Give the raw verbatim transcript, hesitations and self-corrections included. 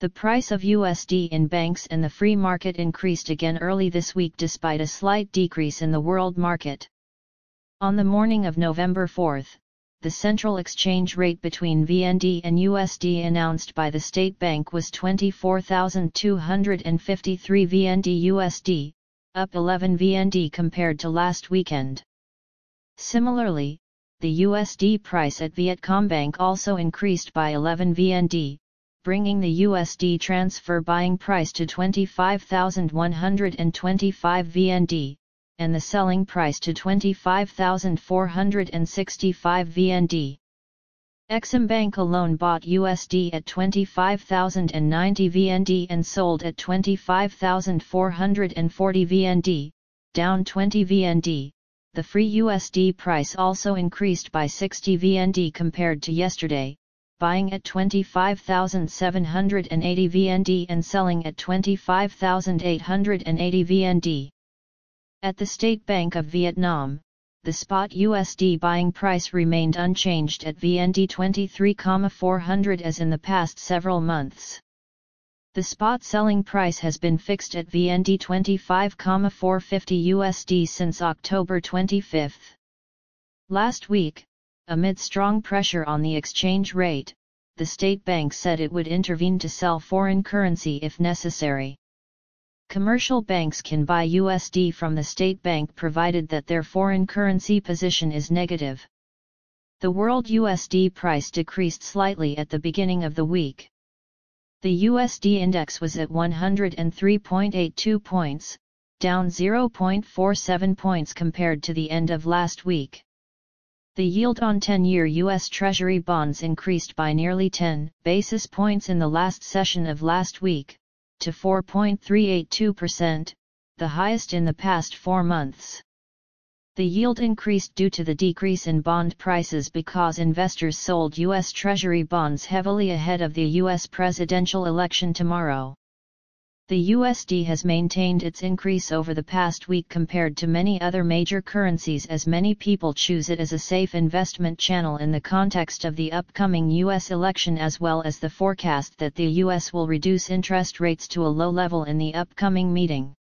The price of U S D in banks and the free market increased again early this week despite a slight decrease in the world market. On the morning of November fourth, the central exchange rate between V N D and U S D announced by the State Bank was twenty-four thousand two hundred fifty-three V N D U S D, up eleven V N D compared to last weekend. Similarly, the U S D price at Vietcombank also increased by eleven V N D, bringing the U S D transfer buying price to twenty-five thousand one hundred twenty-five V N D, and the selling price to twenty-five thousand four hundred sixty-five V N D. Eximbank alone bought U S D at twenty-five thousand ninety V N D and sold at twenty-five thousand four hundred forty V N D, down twenty V N D. The free U S D price also increased by sixty V N D compared to yesterday, buying at twenty-five thousand seven hundred eighty V N D and selling at twenty-five thousand eight hundred eighty V N D. At the State Bank of Vietnam, the spot U S D buying price remained unchanged at V N D twenty-three thousand four hundred as in the past several months. The spot selling price has been fixed at V N D twenty-five thousand four hundred fifty U S D since October twenty-fifth. Last week, amid strong pressure on the exchange rate, the State Bank said it would intervene to sell foreign currency if necessary. Commercial banks can buy U S D from the State Bank provided that their foreign currency position is negative. The world U S D price decreased slightly at the beginning of the week. The U S D index was at one hundred three point eight two points, down zero point four seven points compared to the end of last week. The yield on ten-year U S Treasury bonds increased by nearly ten basis points in the last session of last week, to four point three eight two percent, the highest in the past four months. The yield increased due to the decrease in bond prices because investors sold U S Treasury bonds heavily ahead of the U S presidential election tomorrow. The U S D has maintained its increase over the past week compared to many other major currencies as many people choose it as a safe investment channel in the context of the upcoming U S election as well as the forecast that the U S will reduce interest rates to a low level in the upcoming meeting.